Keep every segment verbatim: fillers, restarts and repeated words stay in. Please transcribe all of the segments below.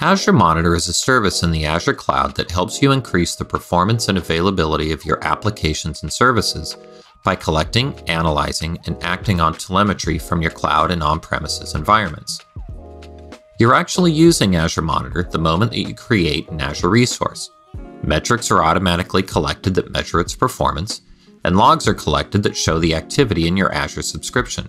Azure Monitor is a service in the Azure cloud that helps you increase the performance and availability of your applications and services by collecting, analyzing, and acting on telemetry from your cloud and on-premises environments. You're actually using Azure Monitor the moment that you create an Azure resource. Metrics are automatically collected that measure its performance, and logs are collected that show the activity in your Azure subscription.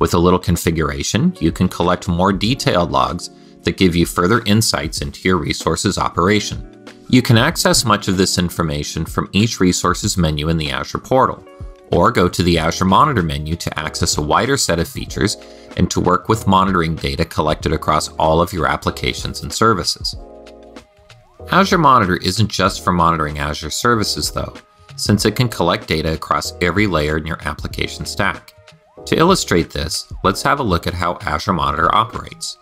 With a little configuration, you can collect more detailed logs that give you further insights into your resource's operation. You can access much of this information from each resource's menu in the Azure portal, or go to the Azure Monitor menu to access a wider set of features and to work with monitoring data collected across all of your applications and services. Azure Monitor isn't just for monitoring Azure services, though, since it can collect data across every layer in your application stack. To illustrate this, let's have a look at how Azure Monitor operates.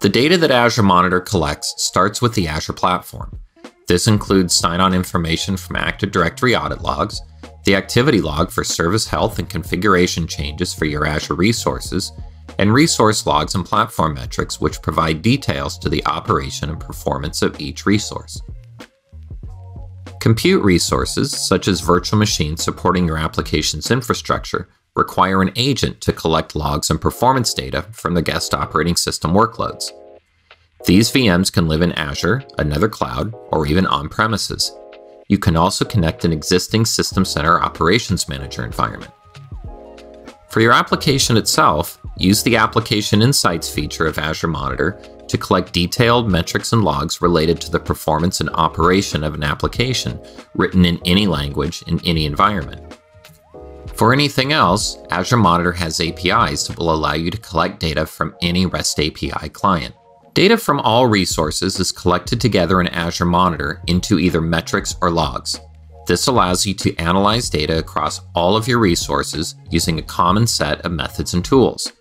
The data that Azure Monitor collects starts with the Azure platform. This includes sign-on information from Active Directory audit logs, the activity log for service health and configuration changes for your Azure resources, and resource logs and platform metrics, which provide details to the operation and performance of each resource. Compute resources, such as virtual machines supporting your application's infrastructure, require an agent to collect logs and performance data from the guest operating system workloads. These V Ms can live in Azure, another cloud, or even on-premises. You can also connect an existing System Center Operations Manager environment. For your application itself, use the Application Insights feature of Azure Monitor to collect detailed metrics and logs related to the performance and operation of an application written in any language in any environment. For anything else, Azure Monitor has A P Is that will allow you to collect data from any REST A P I client. Data from all resources is collected together in Azure Monitor into either metrics or logs. This allows you to analyze data across all of your resources using a common set of methods and tools.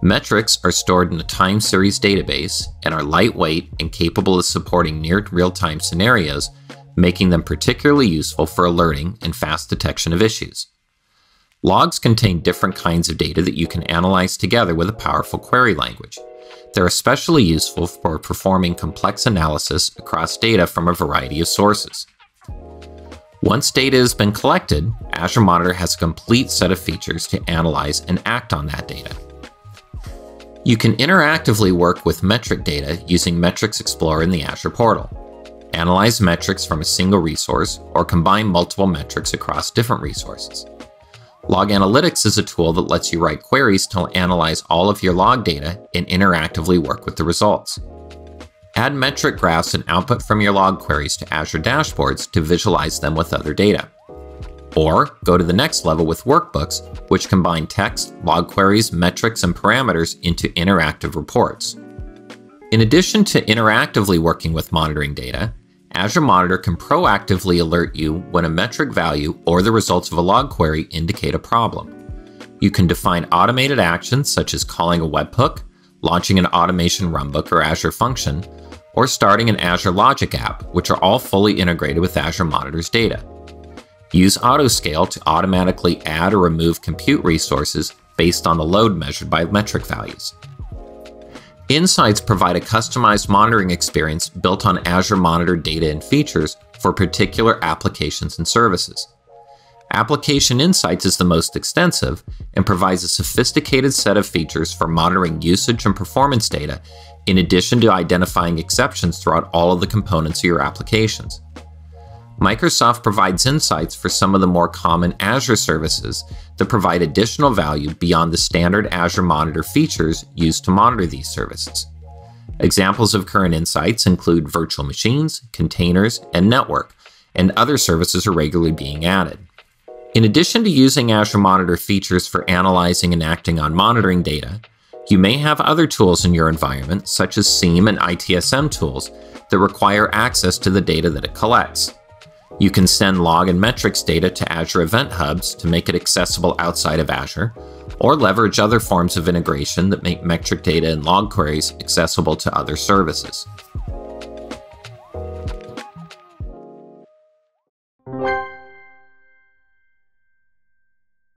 Metrics are stored in a time series database and are lightweight and capable of supporting near real-time scenarios, making them particularly useful for alerting and fast detection of issues. Logs contain different kinds of data that you can analyze together with a powerful query language. They're especially useful for performing complex analysis across data from a variety of sources. Once data has been collected, Azure Monitor has a complete set of features to analyze and act on that data. You can interactively work with metric data using Metrics Explorer in the Azure portal. Analyze metrics from a single resource or combine multiple metrics across different resources. Log Analytics is a tool that lets you write queries to analyze all of your log data and interactively work with the results. Add metric graphs and output from your log queries to Azure dashboards to visualize them with other data. Or go to the next level with workbooks, which combine text, log queries, metrics, and parameters into interactive reports. In addition to interactively working with monitoring data, Azure Monitor can proactively alert you when a metric value or the results of a log query indicate a problem. You can define automated actions such as calling a webhook, launching an automation runbook or Azure function, or starting an Azure Logic app, which are all fully integrated with Azure Monitor's data. Use Autoscale to automatically add or remove compute resources based on the load measured by metric values. Insights provide a customized monitoring experience built on Azure Monitor data and features for particular applications and services. Application Insights is the most extensive and provides a sophisticated set of features for monitoring usage and performance data, in addition to identifying exceptions throughout all of the components of your applications. Microsoft provides insights for some of the more common Azure services that provide additional value beyond the standard Azure Monitor features used to monitor these services. Examples of current insights include virtual machines, containers, and network, and other services are regularly being added. In addition to using Azure Monitor features for analyzing and acting on monitoring data, you may have other tools in your environment, such as SIEM and I T S M tools, that require access to the data that it collects. You can send log and metrics data to Azure Event Hubs to make it accessible outside of Azure, or leverage other forms of integration that make metric data and log queries accessible to other services.